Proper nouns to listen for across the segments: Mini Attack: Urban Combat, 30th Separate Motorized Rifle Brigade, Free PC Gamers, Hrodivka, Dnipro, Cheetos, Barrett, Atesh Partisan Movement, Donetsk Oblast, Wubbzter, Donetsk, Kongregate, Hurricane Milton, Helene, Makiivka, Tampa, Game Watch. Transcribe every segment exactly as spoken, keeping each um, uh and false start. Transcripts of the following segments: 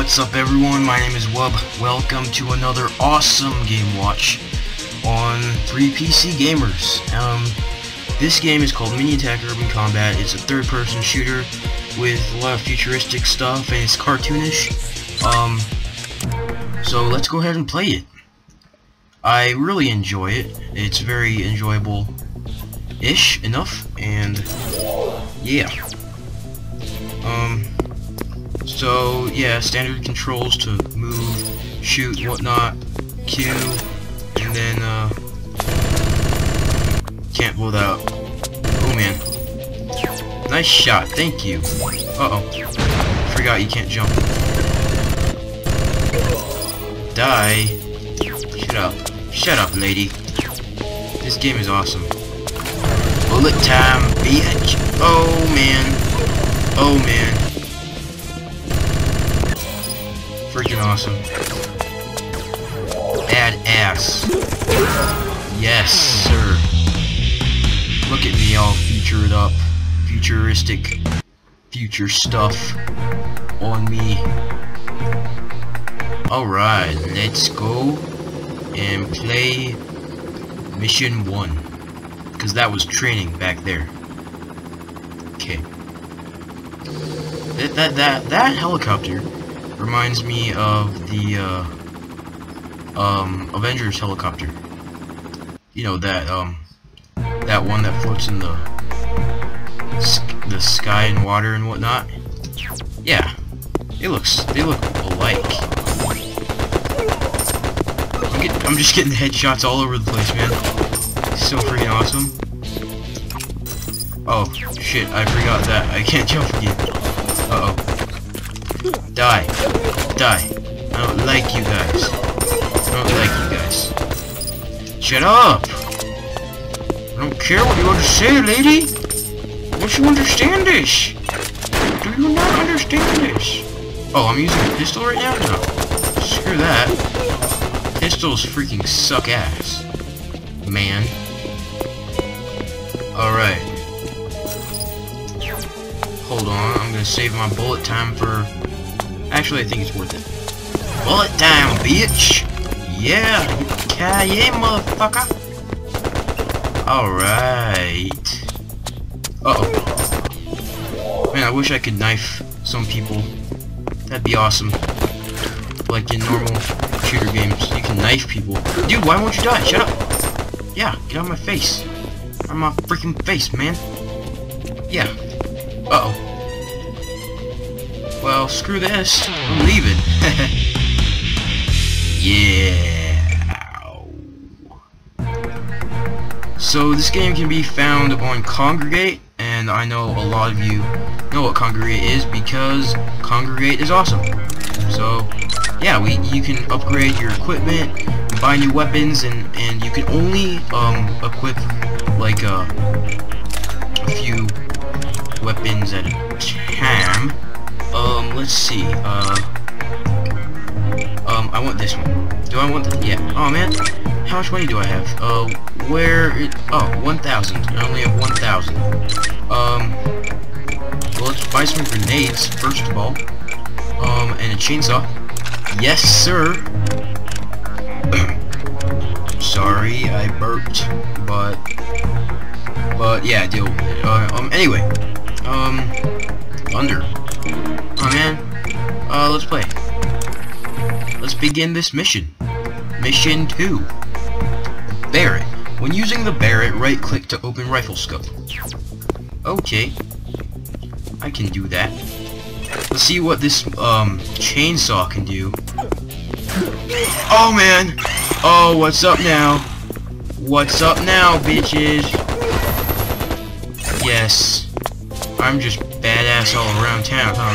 What's up, everyone? My name is Wubb. Welcome to another awesome Game Watch on Free P C Gamers. Um, this game is called Mini Attack: Urban Combat. It's a third-person shooter with a lot of futuristic stuff, and it's cartoonish. Um, so let's go ahead and play it. I really enjoy it. It's very enjoyable-ish enough, and yeah. Um. So, yeah, standard controls to move, shoot, whatnot, Q, and then, uh, can't blow that up. Oh, man. Nice shot, thank you. Uh-oh. Forgot you can't jump. Die. Shut up. Shut up, lady. This game is awesome. Bullet time, bitch. Oh, man. Oh, man. Freaking awesome. Badass. Yes, sir. Look at me all featured up. Futuristic future stuff on me. Alright, let's go and play mission one. Because that was training back there. Okay. That, that, that, that helicopter reminds me of the uh, um, Avengers helicopter. You know that um, that one that floats in the the sky and water and whatnot. Yeah, it looks they look alike. I'm, get, I'm just getting headshots all over the place, man. It's so freaking awesome. Oh shit! I forgot that I can't jump again. Uh oh. Die. Die. I don't like you guys. I don't like you guys. Shut up! I don't care what you want to say, lady! Don't you understand this? Do you not understand this? Oh, I'm using a pistol right now? No. Screw that. Pistols freaking suck ass. Man. Alright. Hold on, I'm gonna save my bullet time for... Actually, I think it's worth it. Bullet time, bitch! Yeah! Yeah, motherfucker! Alright. Uh-oh. Man, I wish I could knife some people. That'd be awesome. Like in normal shooter games, you can knife people. Dude, why won't you die? Shut up! Yeah, get out of my face. Out of my freaking face, man. Yeah. Uh-oh. Well, screw this. I'm leaving. Yeah. So this game can be found on Kongregate, and I know a lot of you know what Kongregate is because Kongregate is awesome. So yeah, we you can upgrade your equipment, buy new weapons, and and you can only um equip like uh, a few weapons at a time. Um, let's see, uh, um, I want this one. Do I want this? Yeah. Oh, man. How much money do I have? Uh, where, it, oh, one thousand. I only have one thousand. Um, well, let's buy some grenades, first of all. Um, and a chainsaw. Yes, sir. Sorry, I burped, but, but, yeah, deal with it. Uh, um, anyway, um, thunder. Oh man, uh, let's play. Let's begin this mission. Mission two. Barrett. When using the Barrett, right-click to open rifle scope. Okay, I can do that. Let's see what this um chainsaw can do. Oh man! Oh, what's up now? What's up now, bitches? Yes, I'm just badass all around town, huh?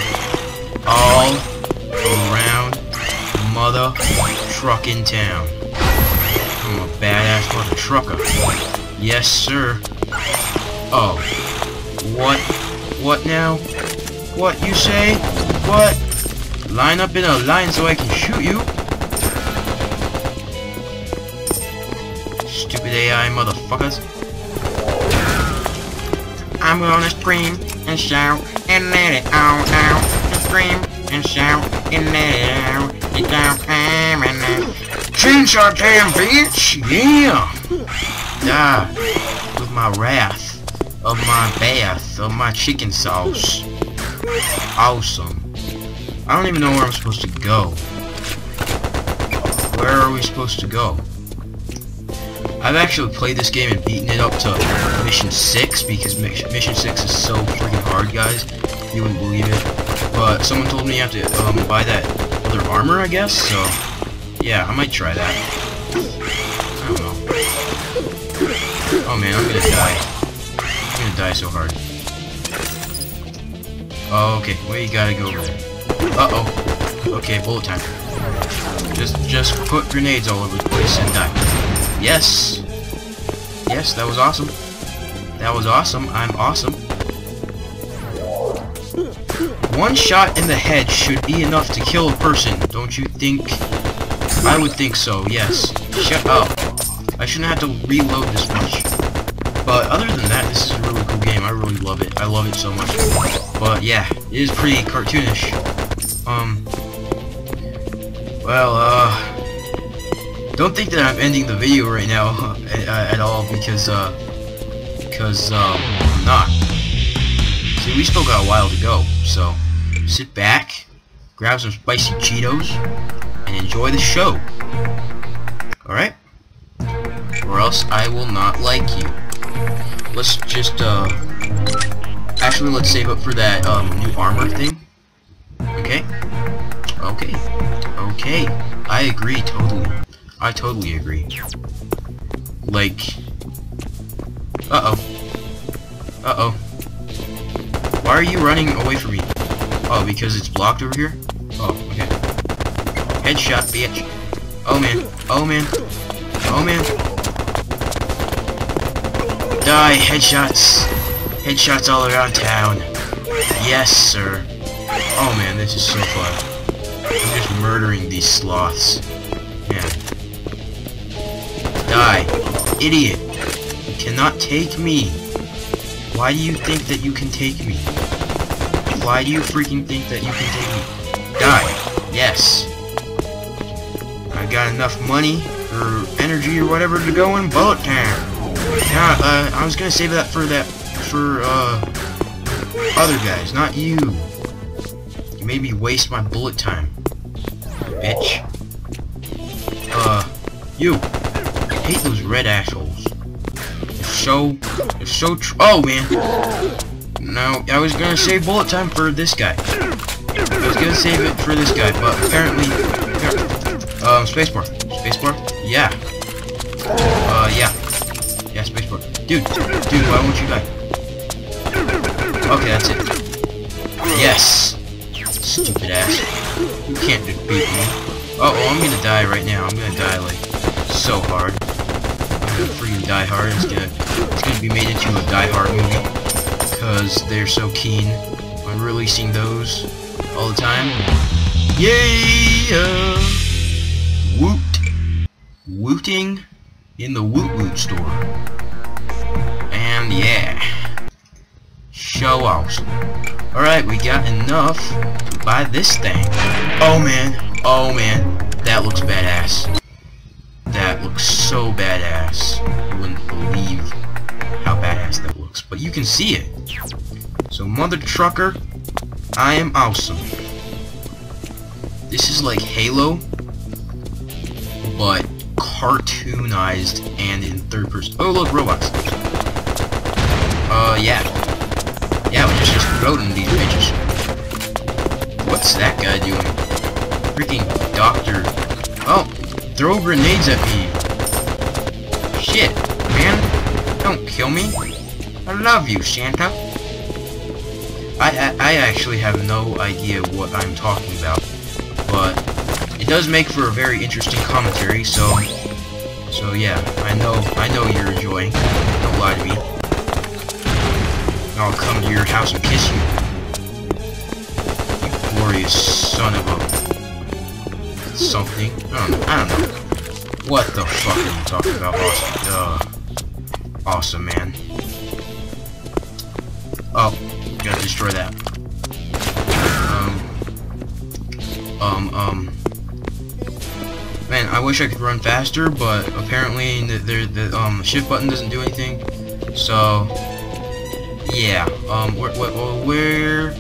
All around mother truckin' town. I'm a badass mother trucker. Yes, sir. Oh. What? What now? What you say? What? Line up in a line so I can shoot you? Stupid A I motherfuckers. I'm gonna scream and shout and let it all out. Scream can shout in there. It's all coming out. Change our damn bitch! Yeah! Die with my wrath of my bath of my chicken sauce. Awesome. I don't even know where I'm supposed to go. Where are we supposed to go? I've actually played this game and beaten it up to Mission six, because Mission six is so freaking hard, guys. You wouldn't believe it. But someone told me you have to um, buy that other armor, I guess, so... yeah, I might try that. I don't know. Oh man, I'm gonna die. I'm gonna die so hard. Oh, okay, well you gotta go over there. Uh-oh. Okay, bullet time. Just, just put grenades all over the place and die. Yes! Yes, that was awesome. That was awesome. I'm awesome. One shot in the head should be enough to kill a person, don't you think? I would think so, yes. Shut up. I shouldn't have to reload this much. But other than that, this is a really cool game. I really love it. I love it so much. But yeah, it is pretty cartoonish. Um... Well, uh... don't think that I'm ending the video right now uh, at, at all, because, uh, because, um, I'm not. See, we still got a while to go, so sit back, grab some spicy Cheetos, and enjoy the show. Alright? Or else I will not like you. Let's just, uh, actually let's save up for that, um, new armor thing. Okay? Okay. Okay. I agree totally. I totally agree. Like... Uh-oh. Uh-oh. Why are you running away from me? Oh, because it's blocked over here? Oh, okay. Headshot, bitch. Oh, man. Oh, man. Oh, man. Die, headshots. Headshots all around town. Yes, sir. Oh, man, this is so fun. I'm just murdering these sloths. Man. Die. Idiot. You cannot take me. Why do you think that you can take me? Why do you freaking think that you can take me? Die. Yes. I got enough money or energy or whatever to go in bullet time. Yeah, uh, I was gonna save that for that for uh other guys, not you. You made me waste my bullet time. Bitch. Uh you. I hate those red assholes. It's so, it's so tr- oh man. No, I was gonna save bullet time for this guy. I was gonna save it for this guy, but apparently, um, spacebar, spacebar, yeah, uh, yeah, yeah, spacebar, dude, dude, why won't you die? Okay, that's it. Yes, stupid ass. You can't defeat me. Uh oh, I'm gonna die right now. I'm gonna die like so hard. Gonna freaking Die Hard. It's gonna, it's gonna be made into a Die Hard movie because they're so keen on releasing those all the time. Yeah! Woot! Wooting in the Woot Woot store. And yeah, show awesome. All right, we got enough to buy this thing. Oh man! Oh man! That looks badass. That looks so badass. You wouldn't believe how badass that looks. But you can see it. So, mother trucker, I am awesome. This is like Halo, but cartoonized and in third person. Oh, look, robots. Uh, yeah. Yeah, we just just rodent these bitches. What's that guy doing? Freaking doctor. Oh. Throw grenades at me. Shit, man. Don't kill me. I love you, Santa. I, I, I actually have no idea what I'm talking about. But it does make for a very interesting commentary, so... So yeah, I know I know you're enjoying. Don't lie to me. I'll come to your house and kiss you. You glorious son of a... something. I don't, I don't know. What the fuck are you talking about? Awesome. Uh, awesome, man. Oh, gotta destroy that. Um, um, um, man, I wish I could run faster, but apparently the, the, the um, shift button doesn't do anything, so, yeah, um, we're, we're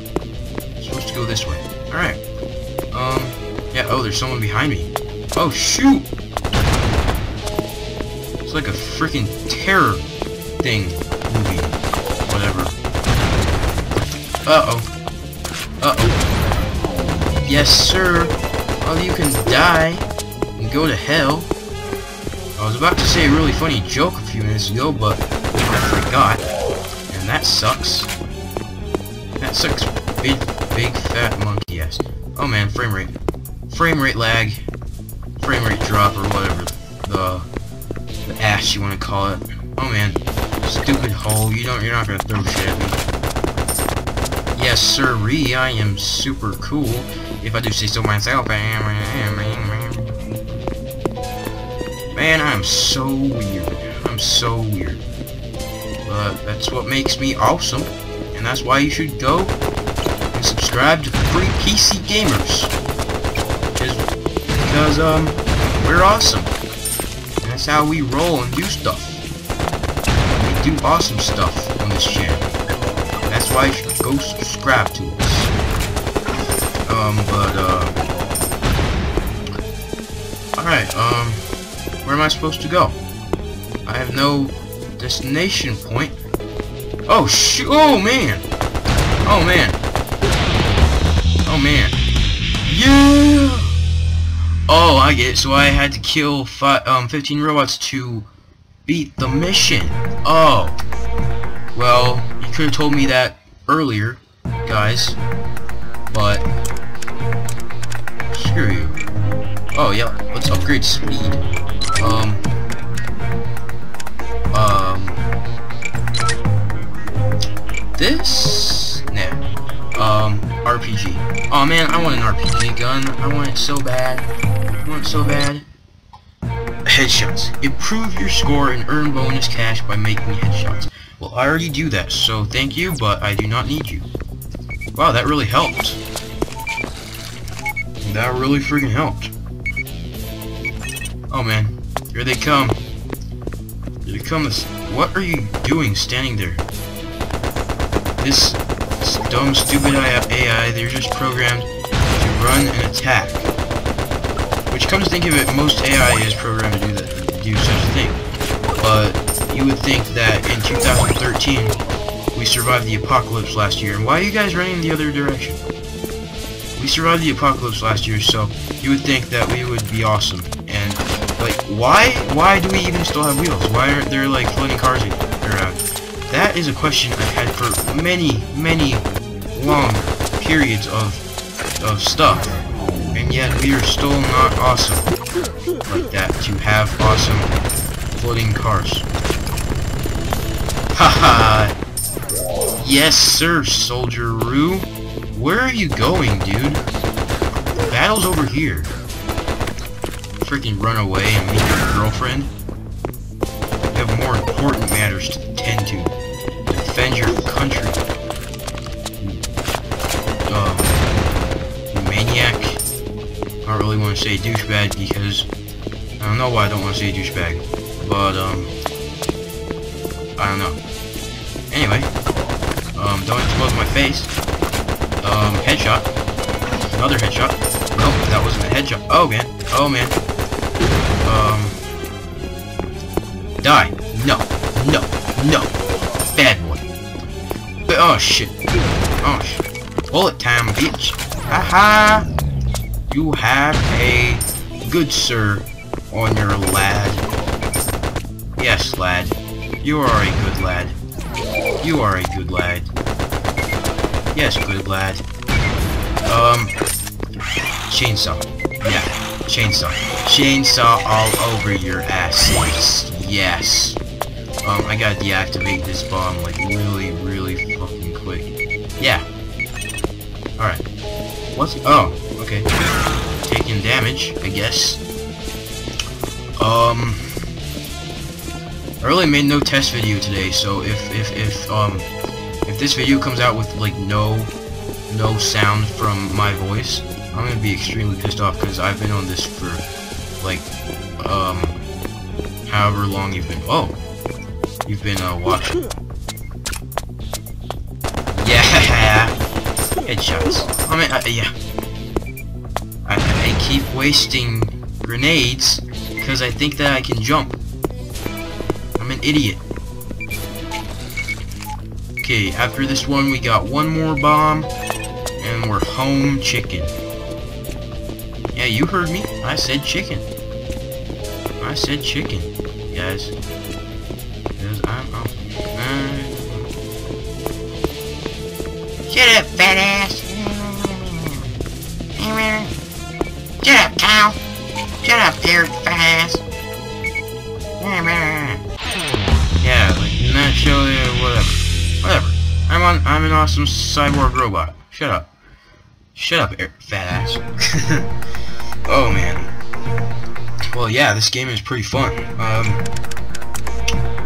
supposed to go this way, alright, um, yeah, oh, there's someone behind me, oh, shoot, it's like a freaking terror thing, movie, whatever, uh-oh, uh-oh, yes, sir, well, you can die, and go to hell. I was about to say a really funny joke a few minutes ago, but I forgot, and that sucks. That sucks, big, big fat monkey ass. Oh man, frame rate, frame rate lag, frame rate drop, or whatever the the ass you want to call it. Oh man, stupid hole. You don't, you're not gonna throw shit at me. Yes, sirree, I am super cool. If I do say so myself, I am. I am. I am. Man, I'm so weird. I'm so weird. But that's what makes me awesome. And that's why you should go and subscribe to Free P C Gamers. Just because, um, we're awesome. And that's how we roll and do stuff. We do awesome stuff on this channel. And that's why you should go subscribe to us. Um, but, uh... Alright, um... where am I supposed to go? I have no destination point. Oh shoot! Oh man! Oh man! Oh man! Yeah! Oh, I get it. So I had to kill five, um, fifteen robots to beat the mission. Oh. Well, you could have told me that earlier, guys. But screw you. Oh yeah. Let's upgrade speed. Um, um, this, nah, um, R P G, oh man, I want an R P G gun, I want it so bad, I want it so bad, headshots, improve your score and earn bonus cash by making headshots. Well, I already do that, so thank you, but I do not need you. Wow, that really helped, that really freaking helped. Oh man. Here they come. Here they come. This, what are you doing standing there? This, this dumb, stupid A I, they're just programmed to run and attack. Which, comes to think of it, most A I is programmed to do that, to do such a thing. But you would think that in two thousand thirteen, we survived the apocalypse last year. And why are you guys running in the other direction? We survived the apocalypse last year, so you would think that we would be awesome. Like, why, why do we even still have wheels? Why aren't there, like, floating cars around? That is a question I've had for many, many long periods of, of stuff. And yet, we are still not awesome like that, to have awesome floating cars. Haha! Yes, sir, Soldier-Roo. Where are you going, dude? The battle's over here. Freaking run away and meet your girlfriend. You have more important matters to tend to. Defend your country. Um, maniac. I don't really want to say douchebag because I don't know why I don't want to say douchebag, but um, I don't know. Anyway, um, don't explode my face. Um, headshot. Another headshot. Nope, that wasn't a headshot. Oh man. Oh man. Um, die. No. No. No. Bad boy. But, oh shit. Oh shit. Bullet time, bitch. Haha. You have a good sir on your lad. Yes, lad. You are a good lad. You are a good lad. Yes, good lad. Um, chainsaw. Yeah. Chainsaw. Chainsaw all over your ass. Yes. Um, I gotta deactivate this bomb, like, really, really fucking quick. Yeah. Alright. What's... oh, okay. Taking damage, I guess. Um... I really made no test video today, so if, if, if, um... if this video comes out with, like, no... no sound from my voice, I'm gonna be extremely pissed off because I've been on this for like um however long you've been oh you've been uh, watching. Yeah, headshots. I mean, uh, yeah. I, I keep wasting grenades because I think that I can jump. I'm an idiot. Okay, after this one, we got one more bomb, and we're home chicken. Yeah, you heard me. I said chicken. I said chicken, guys. Because I'm off. Shut up, fat ass. Shut up, cow. Shut up, there, fat ass. Yeah, like in that show, whatever. Whatever. I'm on. I'm an awesome cyborg robot. Shut up. Shut up, fat ass. Oh man. Well, yeah, this game is pretty fun. Um,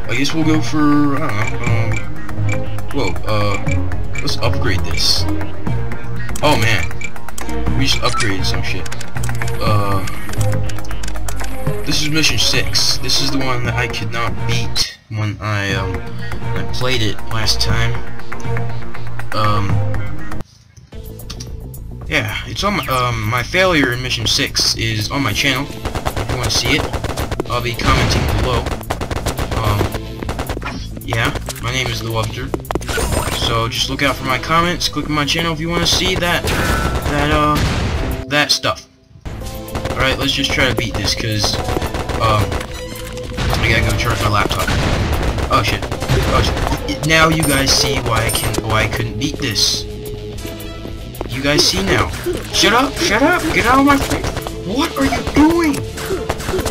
I guess we'll go for. I don't know. Um, whoa. Uh. Let's upgrade this. Oh man, we just upgraded some shit. Uh, this is mission six. This is the one that I could not beat when I um when I played it last time. Um, yeah, it's on my, um my failure in mission six is on my channel. If you want to see it, I'll be commenting below. Um, yeah, my name is the Wubbzter. So just look out for my comments, click on my channel if you want to see that, that, uh, that stuff. Alright, let's just try to beat this, because, um, I gotta go charge my laptop. Oh shit. Oh shit. Now you guys see why I can't, why I couldn't beat this. You guys see now. Shut up, shut up, get out of my face. What are you doing?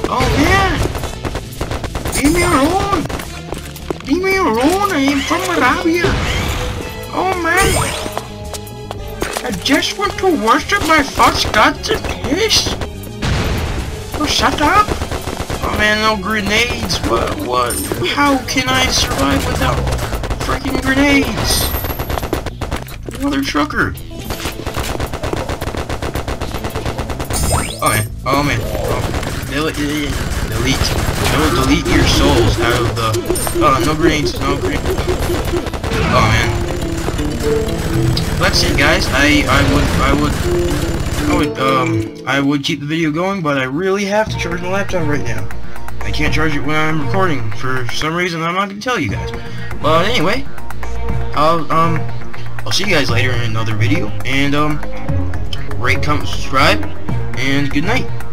Oh man. Leave me alone. Leave me alone, I am from Arabia. Oh man, I just want to worship my false gods in peace. Oh, shut up. Oh man, no grenades. What, what, how can I survive without freaking grenades? Another trucker. Oh man, oh man. Oh. They'll, uh, delete. It'll delete your souls out of the... Oh, no grenades, no grenades. Oh, man. That's it, guys. I, I would, I would, I would, um, I would keep the video going, but I really have to charge my laptop right now. I can't charge it when I'm recording. For some reason, I'm not going to tell you guys. But anyway, I'll, um, I'll see you guys later in another video. And, um, rate, comment, subscribe, and good night.